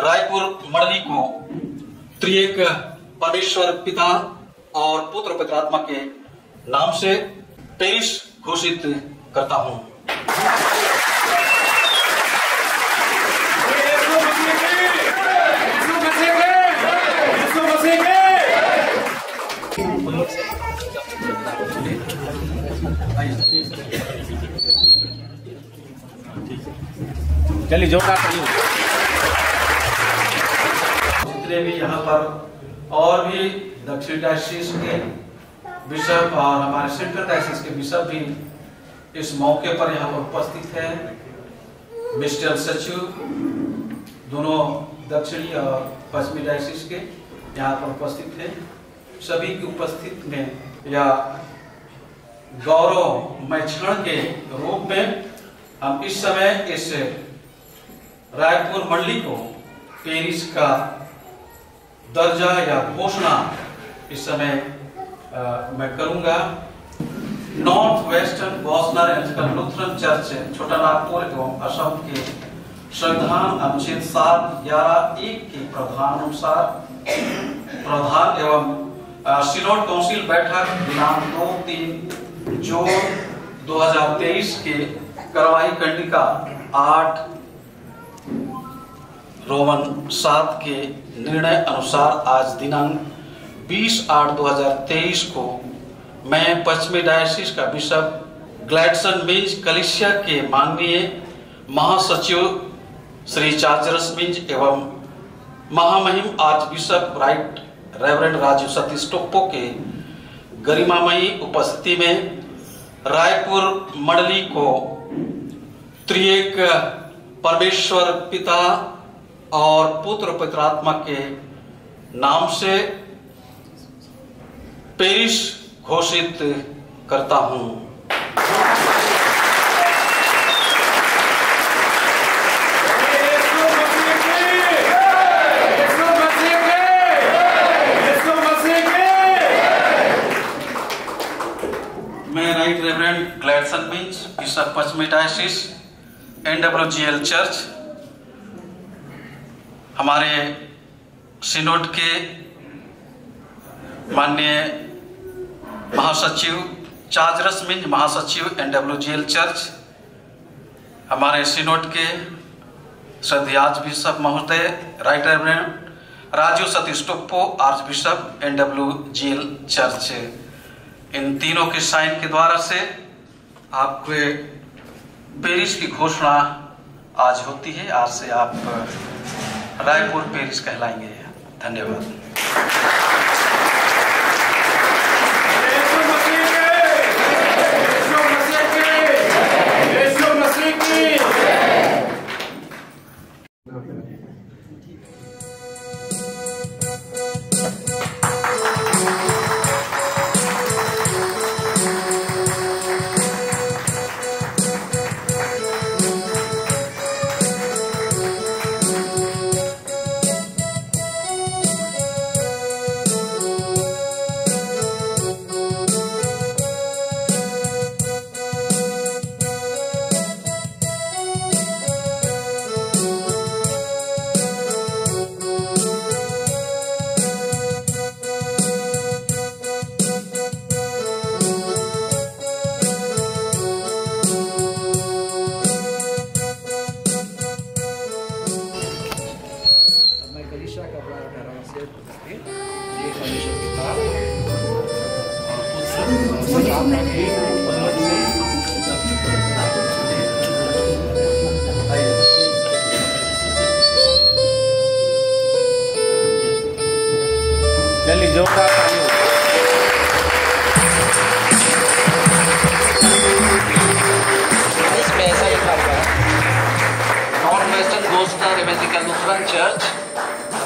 रायपुर मर्दी को त्रिएक परमेश्वर पिता और पुत्र पवित्रात्मा के नाम से पेरिस घोषित करता हूँ। चलिए जोरदार जितने भी यहाँ पर और भी दक्षिण डायसिस के बिशप और हमारे सेंट्रल डायसिस के बिशप भी इस मौके पर यहाँ पर उपस्थित हैं। मिस्टर सचिव दोनों दक्षिणी और पश्चिमी डायसिस के यहाँ पर उपस्थित हैं। सभी की उपस्थित में या गौरवमय क्षण के रूप में हम इस समय इस रायपुर मंडली को पेरिस का दर्जा या घोषणा इस समय मैं करूंगा। North western Gossner and Lutheran church Chota Nagpur एवं असम के संविधान अनुच्छेद 7, 11, 1 के प्रावधानुसार प्रधान एवं सिनोड काउंसिल बैठक दिनांक 2-3 जून 2023 के कार्रवाई कंडिका 8/7 के निर्णय अनुसार आज दिनांक 20/8/2023 को मैं पश्चिमी डायसिस का बिशप ग्लैडसन मिंज कलिसिया के माननीय महासचिव श्री चाचरस मिंज एवं महामहिम आज bishop right reverend Rajiv Satish Toppo के गरिमामयी उपस्थिति में रायपुर मंडली को त्रिएक परमेश्वर पिता और पुत्र पवित्रात्मा के नाम से पेरिस घोषित करता हूँ। मैं right reverend Gladson Minj bishop पश्चिमी डायसिस NWGEL चर्च हमारे सिनोड के माननीय महासचिव चाचरस मिंज महासचिव NWGEL चर्च हमारे सिनोड के श्रद्धेय आर्चबिशप महोदय right reverend Rajiv Satish Toppo archbishop NWGEL church, इन तीनों के साइन के द्वारा से आपके पेरिस की घोषणा आज होती है। आज से आप रायपुर पेरिस कहलाएंगे। धन्यवाद।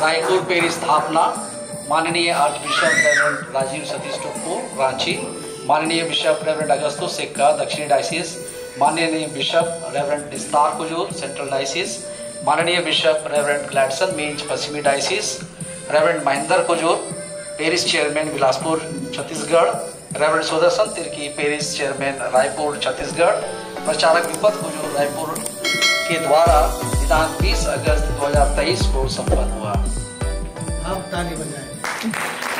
रायपुर पेरिस स्थापना माननीय archbishop reverend Rajiv Satish Toppo Ranchi, माननीय बिशप रेवरेंड अगस्तो सिक्का दक्षिण डायसिस, माननीय bishop reverend Nistar Kujur central diocese, माननीय बिशप रेवरेंड ग्लैडसन मिंज पश्चिमी diocese, reverend Mahendra Kujur parish chairman Bilaspur Chhattisgarh, reverend Sudarshan Tirkey parish chairman Raipur Chhattisgarh, प्रचारक विपद कुजूर रायपुर के द्वारा संविधान 20 अगस्त 2023 को संपन्न हुआ। आप ताली बजाएं।